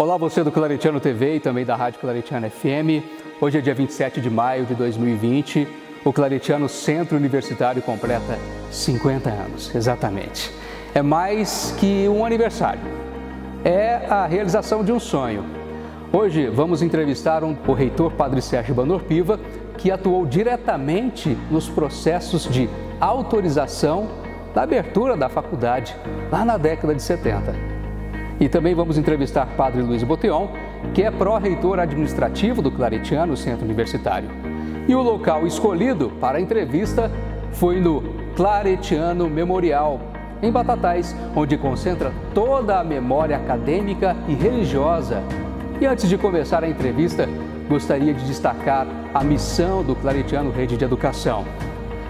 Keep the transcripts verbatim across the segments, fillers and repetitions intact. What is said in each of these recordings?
Olá você do Claretiano T V e também da Rádio Claretiano F M. Hoje é dia vinte e sete de maio de dois mil e vinte. O Claretiano Centro Universitário completa cinquenta anos, exatamente. É mais que um aniversário, é a realização de um sonho. Hoje vamos entrevistar um, o reitor Padre Sérgio Ibanor Piva, que atuou diretamente nos processos de autorização da abertura da faculdade lá na década de setenta. E também vamos entrevistar Padre Luiz Botteon, que é pró-reitor administrativo do Claretiano Centro Universitário. E o local escolhido para a entrevista foi no Claretiano Memorial, em Batatais, onde concentra toda a memória acadêmica e religiosa. E antes de começar a entrevista, gostaria de destacar a missão do Claretiano Rede de Educação,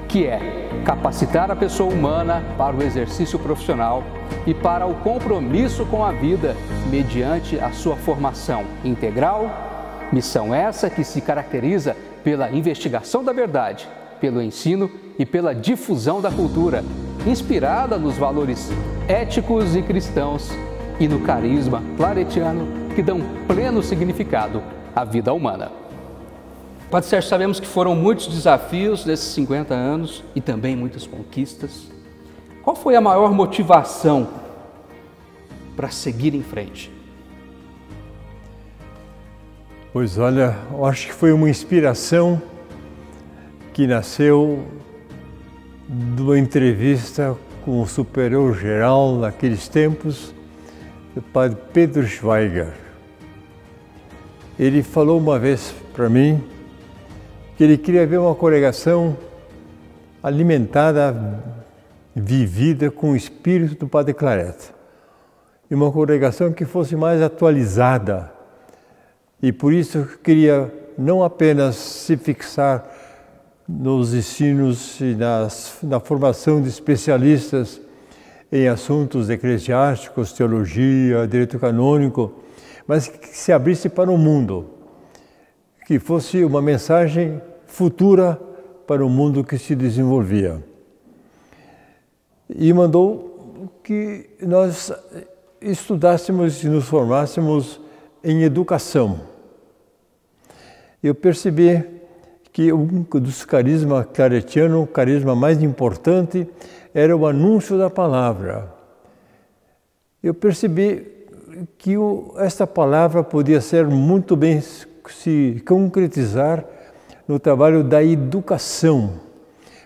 que é capacitar a pessoa humana para o exercício profissional e para o compromisso com a vida mediante a sua formação integral, missão essa que se caracteriza pela investigação da verdade, pelo ensino e pela difusão da cultura, inspirada nos valores éticos e cristãos e no carisma claretiano que dão pleno significado à vida humana. Padre Sérgio, sabemos que foram muitos desafios nesses cinquenta anos e também muitas conquistas. Qual foi a maior motivação para seguir em frente? Pois olha, eu acho que foi uma inspiração que nasceu de uma entrevista com o superior-geral naqueles tempos, o padre Pedro Schweiger. Ele falou uma vez para mim que ele queria ver uma congregação alimentada, vivida com o espírito do padre Claret, e uma congregação que fosse mais atualizada, e por isso queria não apenas se fixar nos ensinos e nas, na formação de especialistas em assuntos eclesiásticos, teologia, direito canônico, mas que se abrisse para o mundo, que fosse uma mensagem futura para o mundo que se desenvolvia. E mandou que nós estudássemos e nos formássemos em educação. Eu percebi que um dos carismas claretiano, o carisma mais importante, era o anúncio da palavra. Eu percebi que o, esta palavra podia ser muito bem se concretizar no trabalho da educação.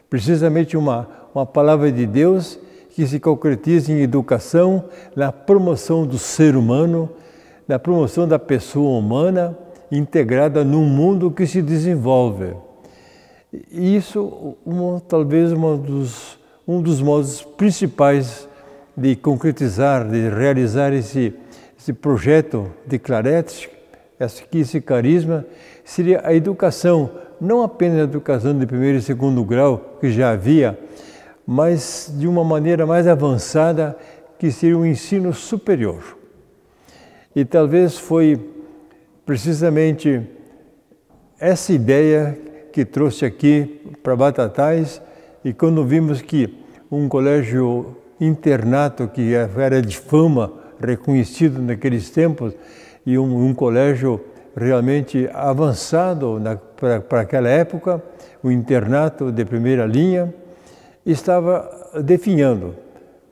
Precisamente uma, uma palavra de Deus que se concretiza em educação, na promoção do ser humano, na promoção da pessoa humana, integrada num mundo que se desenvolve. Isso, uma, talvez, uma dos, um dos modos principais de concretizar, de realizar esse, esse projeto de Claret, esse, esse carisma, seria a educação, não apenas a educação de primeiro e segundo grau, que já havia, mas de uma maneira mais avançada, que seria o ensino superior. E talvez foi precisamente essa ideia que trouxe aqui para Batatais, e quando vimos que um colégio internato que era de fama, reconhecido naqueles tempos, e um, um colégio realmente avançado para aquela época, o internato de primeira linha, estava definhando,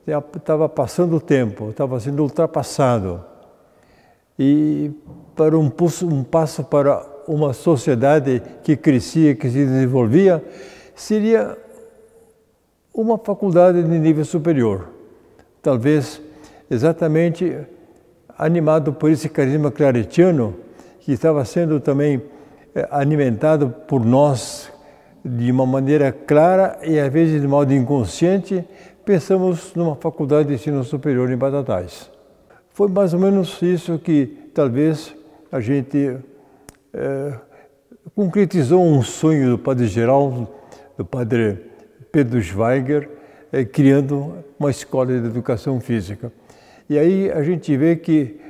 estava passando o tempo, estava sendo ultrapassado. E para um, pulso, um passo para uma sociedade que crescia, que se desenvolvia, seria uma faculdade de nível superior. Talvez exatamente animado por esse carisma claretiano, que estava sendo também alimentado por nós de uma maneira clara e às vezes de modo inconsciente, pensamos numa faculdade de ensino superior em Batatais. Foi mais ou menos isso que talvez a gente é, concretizou um sonho do padre Geraldo, do padre Pedro Schweiger, é, criando uma escola de educação física. E aí a gente vê que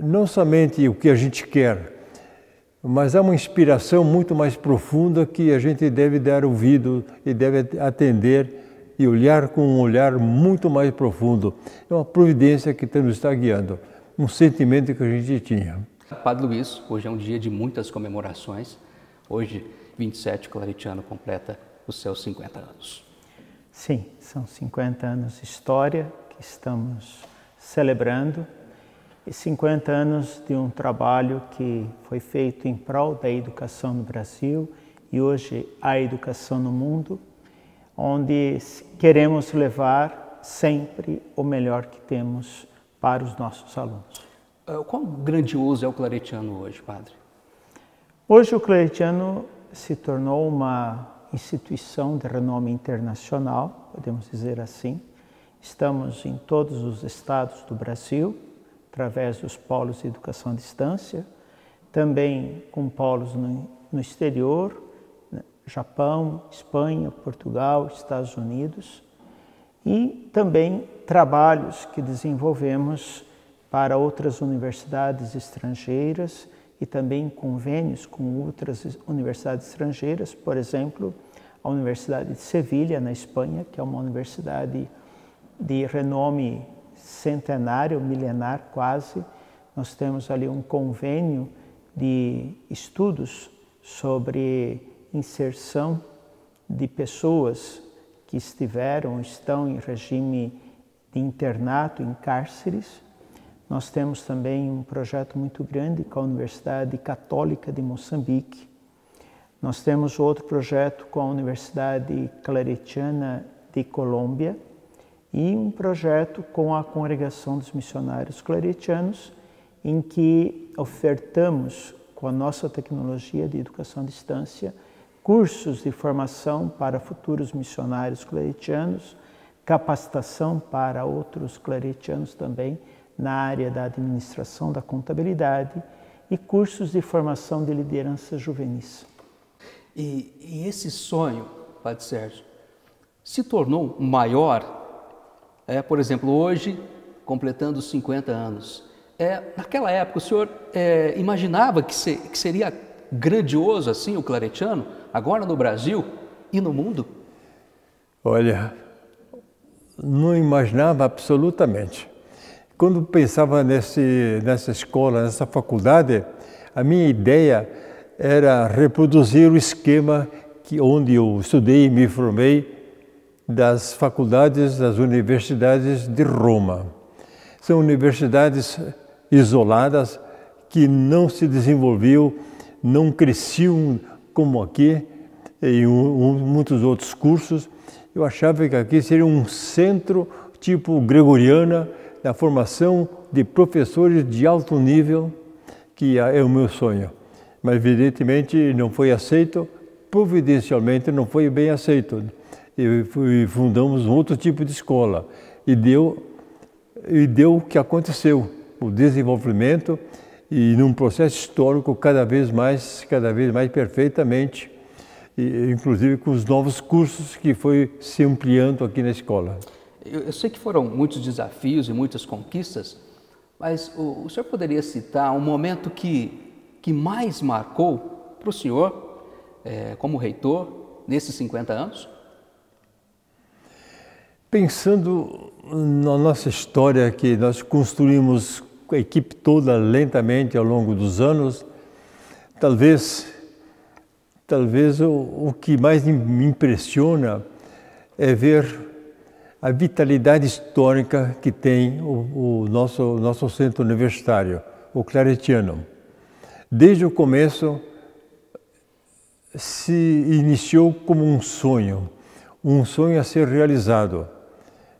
não somente o que a gente quer, mas há uma inspiração muito mais profunda que a gente deve dar ouvido e deve atender e olhar com um olhar muito mais profundo. É uma providência que nos está guiando. um sentimento que a gente tinha. Padre Luiz, hoje é um dia de muitas comemorações. Hoje, vinte e sete, Claretiano completa os seus cinquenta anos. Sim, são cinquenta anos de história que estamos celebrando e cinquenta anos de um trabalho que foi feito em prol da educação no Brasil e hoje a educação no mundo, onde queremos levar sempre o melhor que temos para os nossos alunos. Qual grandioso é o Claretiano hoje, padre? Hoje o Claretiano se tornou uma instituição de renome internacional, podemos dizer assim. Estamos em todos os estados do Brasil, através dos polos de educação à distância, também com polos no, no exterior, Japão, Espanha, Portugal, Estados Unidos, e também trabalhos que desenvolvemos para outras universidades estrangeiras e também convênios com outras universidades estrangeiras, por exemplo, a Universidade de Sevilha, na Espanha, que é uma universidade de renome centenário, milenar quase. Nós temos ali um convênio de estudos sobre inserção de pessoas que estiveram, estão em regime de internato, em cárceres. Nós temos também um projeto muito grande com a Universidade Católica de Moçambique. Nós temos outro projeto com a Universidade Claretiana de Colômbia e um projeto com a Congregação dos Missionários Claretianos, em que ofertamos, com a nossa tecnologia de educação à distância, cursos de formação para futuros missionários claretianos, capacitação para outros claretianos também, na área da administração, da contabilidade, e cursos de formação de liderança juvenis. E, e esse sonho, padre Sérgio, se tornou maior, é, por exemplo, hoje, completando os cinquenta anos. É, naquela época, o senhor é, imaginava que, se, que seria grandioso assim o Claretiano, agora no Brasil e no mundo? Olha, não imaginava absolutamente. Quando pensava nesse, nessa escola, nessa faculdade, a minha ideia era reproduzir o esquema que, onde eu estudei e me formei, das faculdades, das universidades de Roma. São universidades isoladas que não se desenvolviam, não cresciam como aqui, em muitos outros cursos. Eu achava que aqui seria um centro tipo gregoriana, da formação de professores de alto nível, que é o meu sonho. Mas, evidentemente, não foi aceito, providencialmente não foi bem aceito. E fundamos um outro tipo de escola. E deu, e deu o que aconteceu, o desenvolvimento, e num processo histórico cada vez mais, cada vez mais perfeitamente, e, inclusive com os novos cursos que foi se ampliando aqui na escola. Eu sei que foram muitos desafios e muitas conquistas, mas o, o senhor poderia citar um momento que, que mais marcou para o senhor, é, como reitor, nesses cinquenta anos? Pensando na nossa história, que nós construímos a equipe toda lentamente ao longo dos anos, talvez, talvez o, o que mais me impressiona é ver a vitalidade histórica que tem o, o nosso, nosso centro universitário, o Claretiano. Desde o começo se iniciou como um sonho, um sonho a ser realizado,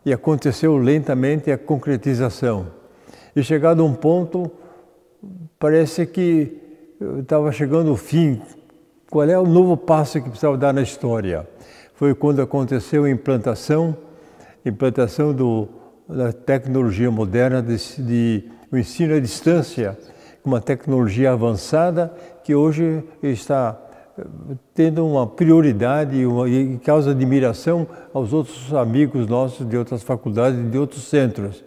e aconteceu lentamente a concretização. E chegado a um ponto, parece que estava chegando o fim. Qual é o novo passo que precisava dar na história? Foi quando aconteceu a implantação implantação do, da tecnologia moderna de, de o ensino à distância, uma tecnologia avançada que hoje está tendo uma prioridade e, uma, e causa admiração aos outros amigos nossos de outras faculdades e de outros centros.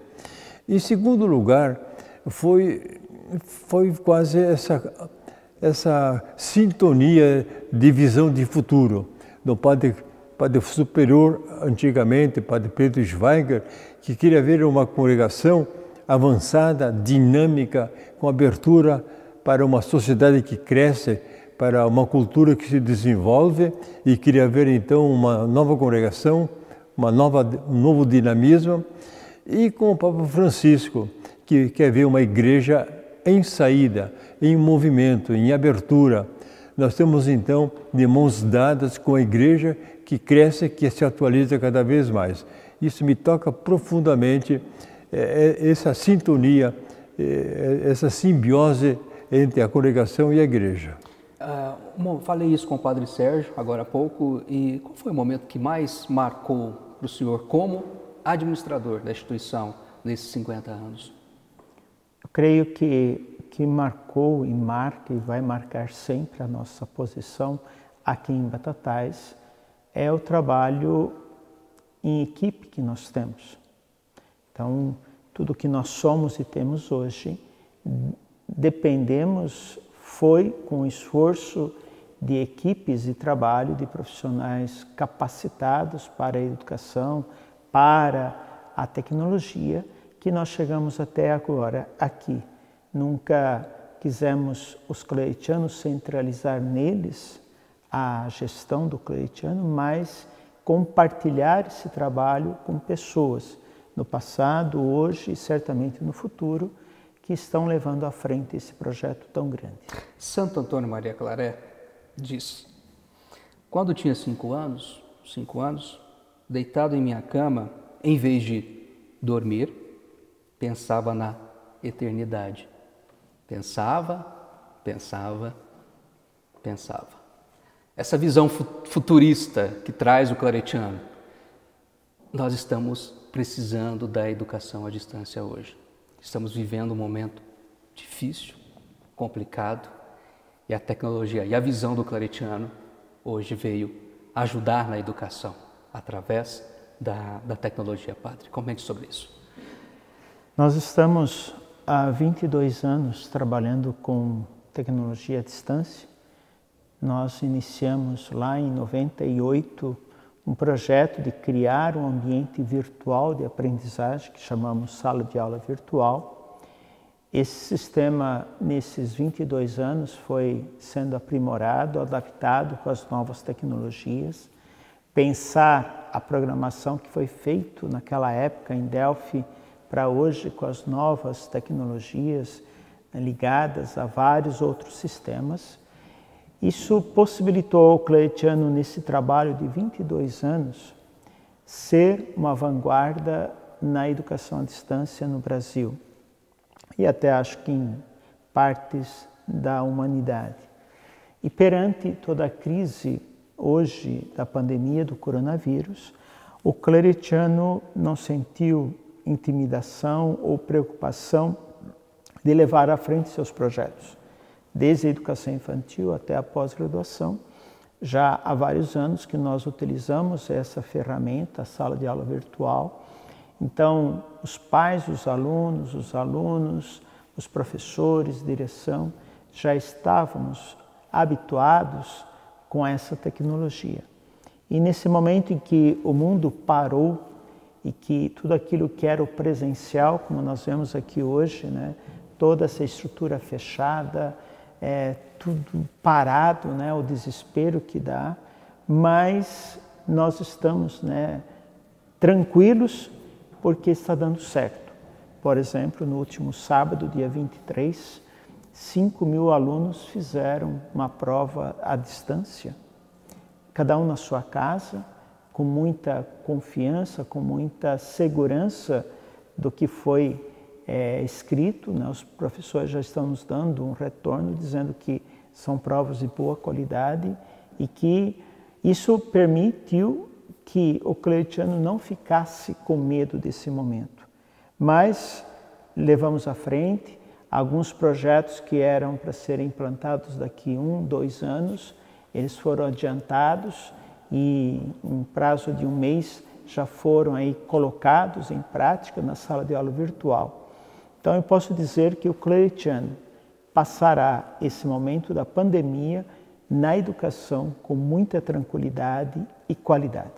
Em segundo lugar, foi, foi quase essa, essa sintonia de visão de futuro do padre Padre superior, antigamente, Padre Pedro Schweiger, que queria ver uma congregação avançada, dinâmica, com abertura para uma sociedade que cresce, para uma cultura que se desenvolve, e queria haver então uma nova congregação, uma nova, um novo dinamismo, e com o Papa Francisco, que quer ver uma igreja em saída, em movimento, em abertura. Nós temos então de mãos dadas com a igreja que cresce, que se atualiza cada vez mais. Isso me toca profundamente, é, é, essa sintonia, é, é, essa simbiose entre a congregação e a igreja. Ah, bom, falei isso com o Padre Sérgio agora há pouco. E qual foi o momento que mais marcou para o senhor como administrador da instituição nesses cinquenta anos? Eu creio que que marcou e marca e vai marcar sempre a nossa posição aqui em Batatais é o trabalho em equipe que nós temos. Então, tudo que nós somos e temos hoje, dependemos, foi com o esforço de equipes de trabalho, de profissionais capacitados para a educação, para a tecnologia, que nós chegamos até agora aqui. Nunca quisemos os claretianos centralizar neles a gestão do claretiano, mas compartilhar esse trabalho com pessoas no passado, hoje e certamente no futuro, que estão levando à frente esse projeto tão grande. Santo Antônio Maria Claré diz: quando tinha cinco anos, cinco anos, deitado em minha cama, em vez de dormir, pensava na eternidade. Pensava, pensava, pensava. Essa visão futurista que traz o claretiano, nós estamos precisando da educação à distância hoje. Estamos vivendo um momento difícil, complicado, e a tecnologia e a visão do claretiano hoje veio ajudar na educação através da, da tecnologia. Padre, comente sobre isso. Nós estamos há vinte e dois anos trabalhando com tecnologia à distância. Nós iniciamos lá em noventa e oito um projeto de criar um ambiente virtual de aprendizagem que chamamos sala de aula virtual. Esse sistema, nesses vinte e dois anos, foi sendo aprimorado, adaptado com as novas tecnologias. Pensar a programação que foi feita naquela época em Delphi para hoje, com as novas tecnologias ligadas a vários outros sistemas. Isso possibilitou ao claretiano, nesse trabalho de vinte e dois anos, ser uma vanguarda na educação à distância no Brasil e até acho que em partes da humanidade. E perante toda a crise hoje da pandemia do coronavírus, o claretiano não sentiu intimidação ou preocupação de levar à frente seus projetos, desde a educação infantil até a pós-graduação. Já há vários anos que nós utilizamos essa ferramenta, a sala de aula virtual. Então, os pais, os alunos, os alunos, os professores, direção, já estávamos habituados com essa tecnologia. E nesse momento em que o mundo parou, e que tudo aquilo que era o presencial, como nós vemos aqui hoje, né, toda essa estrutura fechada, é, tudo parado, né, o desespero que dá, mas nós estamos, né, tranquilos porque está dando certo. Por exemplo, no último sábado, dia vinte e três, cinco mil alunos fizeram uma prova à distância, cada um na sua casa, com muita confiança, com muita segurança do que foi é, escrito, né? Os professores já estão nos dando um retorno, dizendo que são provas de boa qualidade e que isso permitiu que o claretiano não ficasse com medo desse momento. Mas levamos à frente alguns projetos que eram para serem implantados daqui um, dois anos, eles foram adiantados, e em prazo de um mês já foram aí colocados em prática na sala de aula virtual. Então eu posso dizer que o claretiano passará esse momento da pandemia na educação com muita tranquilidade e qualidade.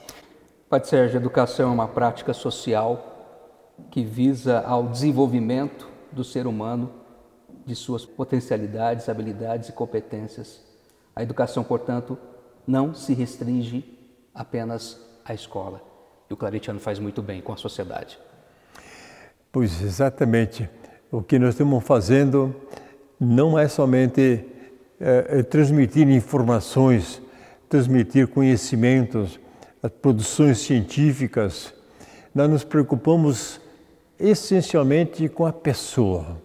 Padre Sérgio, a educação é uma prática social que visa ao desenvolvimento do ser humano, de suas potencialidades, habilidades e competências. A educação, portanto, não se restringe apenas à escola. E o claretiano faz muito bem com a sociedade. Pois, exatamente. O que nós estamos fazendo não é somente é, é transmitir informações, transmitir conhecimentos, as produções científicas. Nós nos preocupamos essencialmente com a pessoa.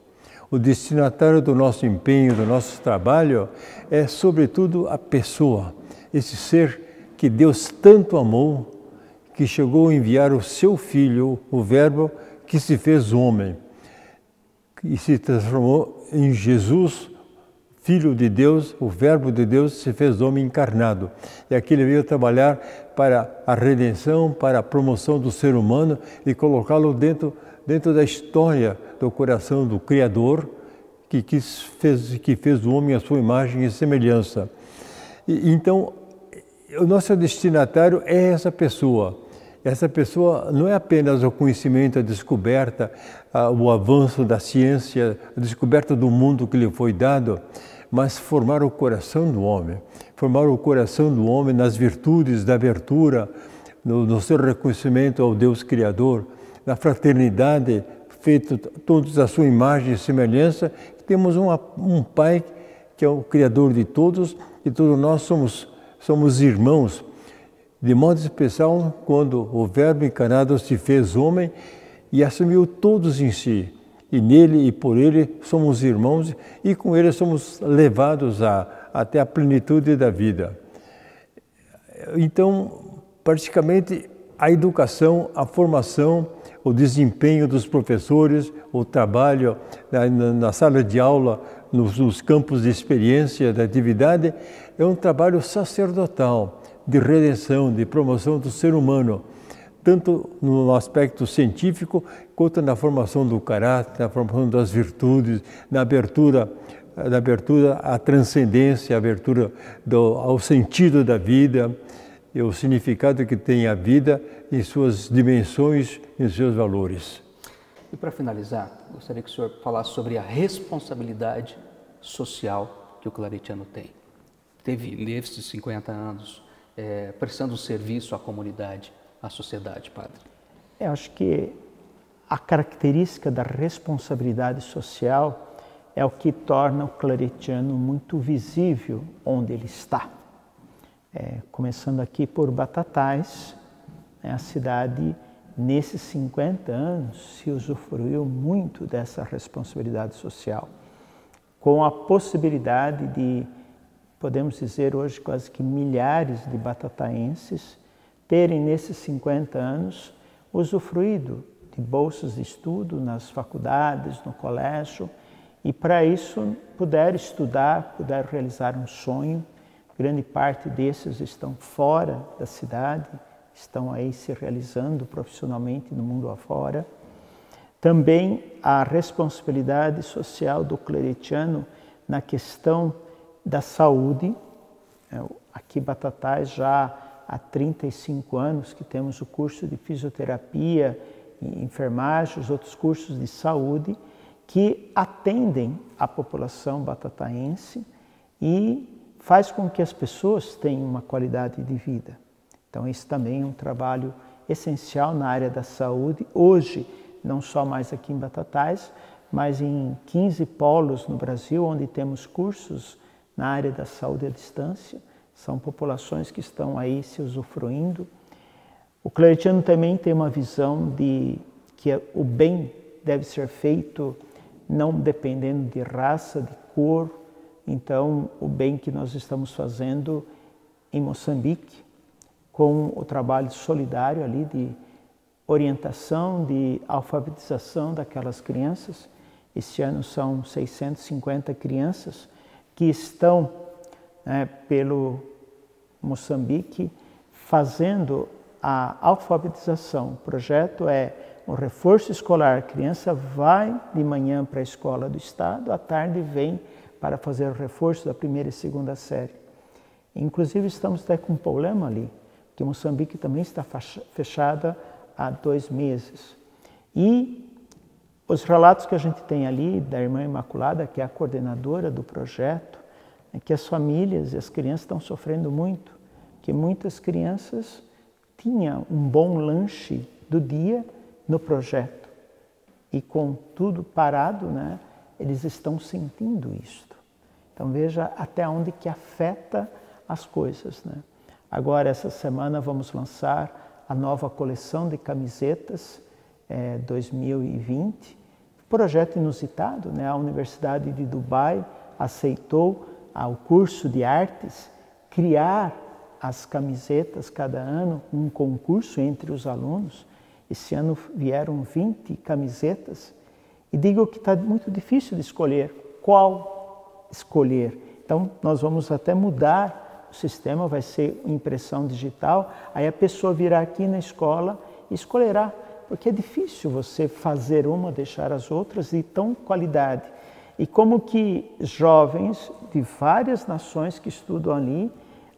O destinatário do nosso empenho, do nosso trabalho, é sobretudo a pessoa, esse ser que Deus tanto amou, que chegou a enviar o seu Filho, o Verbo, que se fez homem e se transformou em Jesus, Filho de Deus, o Verbo de Deus se fez homem encarnado. E aqui ele veio trabalhar para a redenção, para a promoção do ser humano e colocá-lo dentro, dentro da história do coração do Criador, que, quis, fez, que fez o homem à sua imagem e semelhança. E, então, o nosso destinatário é essa pessoa. Essa pessoa não é apenas o conhecimento, a descoberta, a, o avanço da ciência, a descoberta do mundo que lhe foi dado, mas formar o coração do homem. Formar o coração do homem nas virtudes da abertura, no, no seu reconhecimento ao Deus Criador, na fraternidade, feito todos à sua imagem e semelhança. Temos uma, um Pai que é o Criador de todos e todos nós somos, somos irmãos. De modo especial, quando o Verbo encarnado se fez homem e assumiu todos em si. E nele e por ele somos irmãos e com ele somos levados a, até a plenitude da vida. Então, praticamente, a educação, a formação, o desempenho dos professores, o trabalho na, na sala de aula, nos, nos campos de experiência, da atividade, é um trabalho sacerdotal, de redenção, de promoção do ser humano, tanto no aspecto científico, quanto na formação do caráter, na formação das virtudes, na abertura, na abertura à transcendência, abertura do, ao sentido da vida, e o significado que tem a vida em suas dimensões, em seus valores. E para finalizar, gostaria que o senhor falasse sobre a responsabilidade social que o claretiano tem. Teve nesses cinquenta anos, É, prestando um serviço à comunidade, à sociedade, padre? Eu acho que a característica da responsabilidade social é o que torna o claretiano muito visível onde ele está. É, começando aqui por Batatais, né, a cidade, nesses cinquenta anos, se usufruiu muito dessa responsabilidade social, com a possibilidade de, podemos dizer hoje, quase que milhares de batataenses terem nesses cinquenta anos usufruído de bolsas de estudo nas faculdades, no colégio, e para isso puderam estudar, puderam realizar um sonho. Grande parte desses estão fora da cidade, estão aí se realizando profissionalmente no mundo afora. Também a responsabilidade social do claretiano na questão da saúde. Aqui Batatais, já há trinta e cinco anos que temos o curso de fisioterapia, enfermagem, os outros cursos de saúde que atendem a população batataense e faz com que as pessoas tenham uma qualidade de vida. Então isso também é um trabalho essencial na área da saúde. Hoje, não só mais aqui em Batatais, mas em quinze polos no Brasil, onde temos cursos na área da saúde à distância, são populações que estão aí se usufruindo. O claretiano também tem uma visão de que o bem deve ser feito não dependendo de raça, de cor. Então, o bem que nós estamos fazendo em Moçambique, com o trabalho solidário ali de orientação, de alfabetização daquelas crianças. Este ano são seiscentas e cinquenta crianças que estão, né, pelo Moçambique fazendo a alfabetização. O projeto é o reforço escolar. A criança vai de manhã para a escola do estado, à tarde vem para fazer o reforço da primeira e segunda série. Inclusive estamos até com um problema ali, porque Moçambique também está fechada há dois meses. E os relatos que a gente tem ali da Irmã Imaculada, que é a coordenadora do projeto, é que as famílias e as crianças estão sofrendo muito, que muitas crianças tinham um bom lanche do dia no projeto e com tudo parado, né, eles estão sentindo isto. Então veja até onde que afeta as coisas, né? Agora, essa semana, vamos lançar a nova coleção de camisetas é, dois mil e vinte. Projeto inusitado, né? A Universidade de Dubai aceitou ao curso de artes criar as camisetas cada ano, um concurso entre os alunos. Esse ano vieram vinte camisetas. E digo que está muito difícil de escolher qual escolher. Então, nós vamos até mudar. O sistema vai ser impressão digital, aí a pessoa virá aqui na escola e escolherá, porque é difícil você fazer uma, deixar as outras de tão qualidade. E como que jovens de várias nações que estudam ali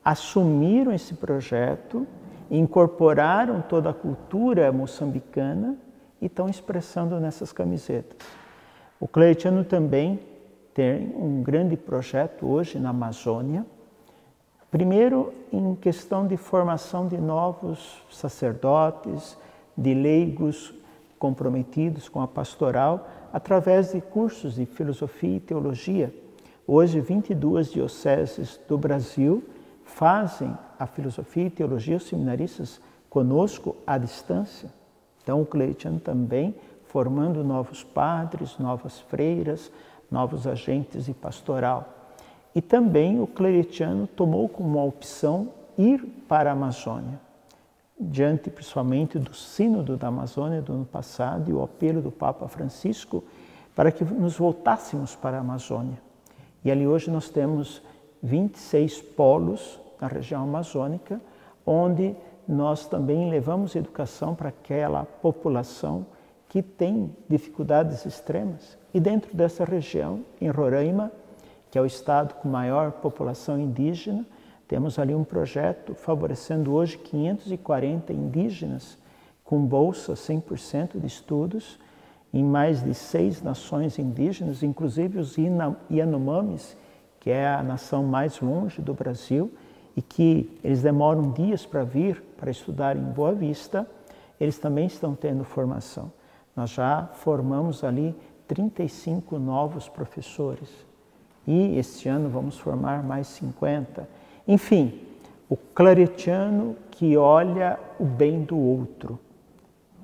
assumiram esse projeto, incorporaram toda a cultura moçambicana e estão expressando nessas camisetas. O Claretiano também tem um grande projeto hoje na Amazônia, primeiro, em questão de formação de novos sacerdotes, de leigos comprometidos com a pastoral, através de cursos de filosofia e teologia. Hoje, vinte e duas dioceses do Brasil fazem a filosofia e teologia, os seminaristas, conosco à distância. Então, o Claretiano também formando novos padres, novas freiras, novos agentes de pastoral. E também o claretiano tomou como uma opção ir para a Amazônia, diante principalmente do sínodo da Amazônia do ano passado e o apelo do Papa Francisco para que nos voltássemos para a Amazônia. E ali hoje nós temos vinte e seis polos na região amazônica, onde nós também levamos educação para aquela população que tem dificuldades extremas. E dentro dessa região, em Roraima, que é o estado com maior população indígena, temos ali um projeto favorecendo hoje quinhentos e quarenta indígenas com bolsa cem por cento de estudos em mais de seis nações indígenas, inclusive os Yanomamis, que é a nação mais longe do Brasil e que eles demoram dias para vir para estudar em Boa Vista, eles também estão tendo formação. Nós já formamos ali trinta e cinco novos professores. E este ano vamos formar mais cinquenta. Enfim, o claretiano que olha o bem do outro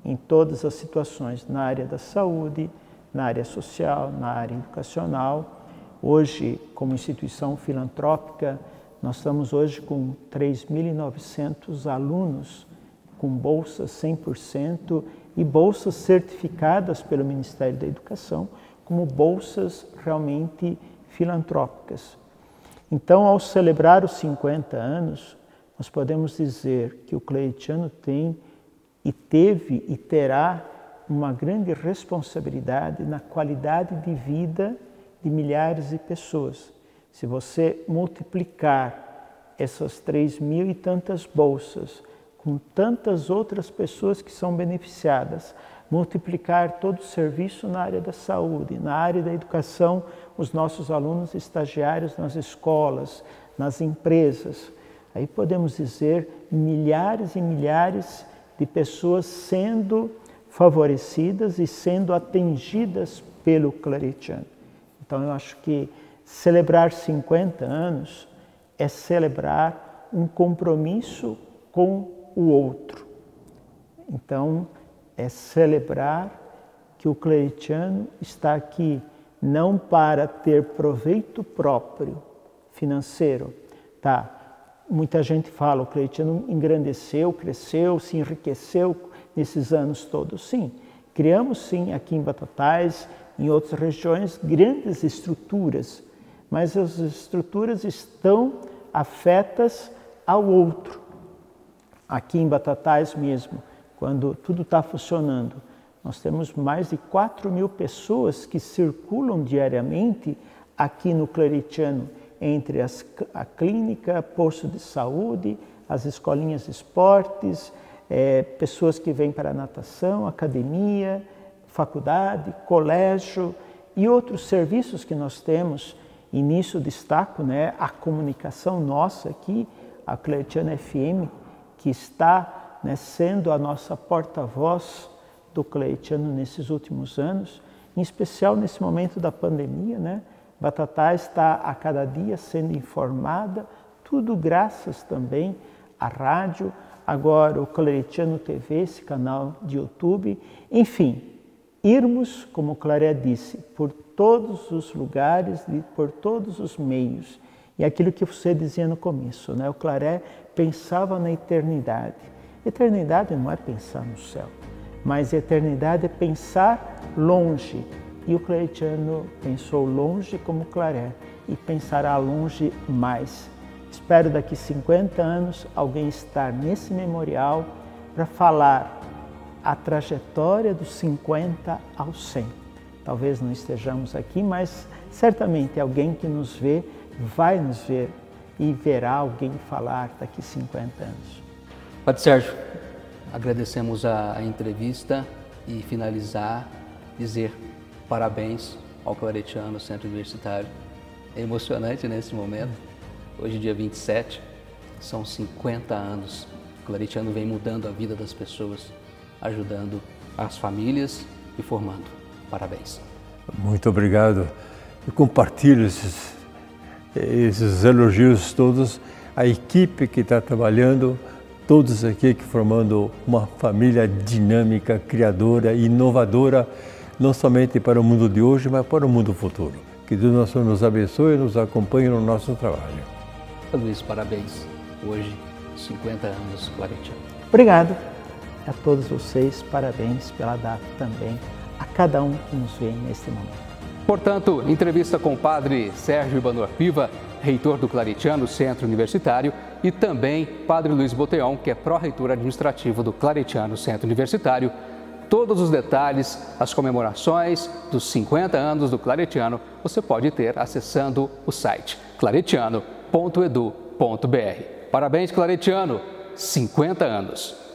em todas as situações, na área da saúde, na área social, na área educacional. Hoje, como instituição filantrópica, nós estamos hoje com três mil e novecentos alunos com bolsas cem por cento e bolsas certificadas pelo Ministério da Educação como bolsas realmente filantrópicas. Então, ao celebrar os cinquenta anos, nós podemos dizer que o claretiano tem e teve e terá uma grande responsabilidade na qualidade de vida de milhares de pessoas. Se você multiplicar essas três mil e tantas bolsas com tantas outras pessoas que são beneficiadas, multiplicar todo o serviço na área da saúde, na área da educação, os nossos alunos estagiários nas escolas, nas empresas. Aí podemos dizer milhares e milhares de pessoas sendo favorecidas e sendo atingidas pelo claretiano. Então eu acho que celebrar cinquenta anos é celebrar um compromisso com o outro. Então é celebrar que o claretiano está aqui não para ter proveito próprio financeiro, tá? Muita gente fala, o claretiano engrandeceu, cresceu, se enriqueceu nesses anos todos. Sim, criamos sim aqui em Batatais, em outras regiões, grandes estruturas, mas as estruturas estão afetas ao outro. Aqui em Batatais mesmo, quando tudo está funcionando, nós temos mais de quatro mil pessoas que circulam diariamente aqui no claretiano, entre as, a clínica, posto de saúde, as escolinhas de esportes, é, pessoas que vêm para a natação, academia, faculdade, colégio e outros serviços que nós temos. E nisso destaco, né, a comunicação nossa aqui, a Claretiano F M, que está, né, sendo a nossa porta-voz do claretiano nesses últimos anos, em especial nesse momento da pandemia, né? Batatais está a cada dia sendo informada, tudo graças também à rádio, agora o Claretiano T V, esse canal de YouTube. Enfim, irmos, como Claré disse, por todos os lugares e por todos os meios. E aquilo que você dizia no começo, né? O Claré pensava na eternidade. Eternidade não é pensar no céu, mas eternidade é pensar longe. E o claretiano pensou longe como Claré e pensará longe mais. Espero daqui cinquenta anos alguém estar nesse memorial para falar a trajetória dos cinquenta ao cem. Talvez não estejamos aqui, mas certamente alguém que nos vê vai nos ver e verá alguém falar daqui cinquenta anos. Padre Sérgio, agradecemos a entrevista e finalizar, dizer parabéns ao Claretiano Centro Universitário. É emocionante nesse momento. Hoje, dia vinte e sete, são cinquenta anos. O Claretiano vem mudando a vida das pessoas, ajudando as famílias e formando. Parabéns. Muito obrigado. Eu compartilho esses, esses elogios todos. A equipe que está trabalhando, todos aqui que formando uma família dinâmica, criadora, inovadora, não somente para o mundo de hoje, mas para o mundo futuro. Que Deus nosso Senhor nos abençoe e nos acompanhe no nosso trabalho. Luiz, parabéns. Hoje, cinquenta anos Claretiano. Obrigado a todos vocês. Parabéns pela data também, a cada um que nos vê neste momento. Portanto, entrevista com o Padre Sérgio Ibanor Piva, reitor do Claretiano Centro Universitário, e também Padre Luiz Botteon, que é pró-reitor administrativo do Claretiano Centro Universitário. Todos os detalhes, as comemorações dos cinquenta anos do Claretiano, você pode ter acessando o site claretiano ponto edu ponto br. Parabéns, Claretiano! cinquenta anos!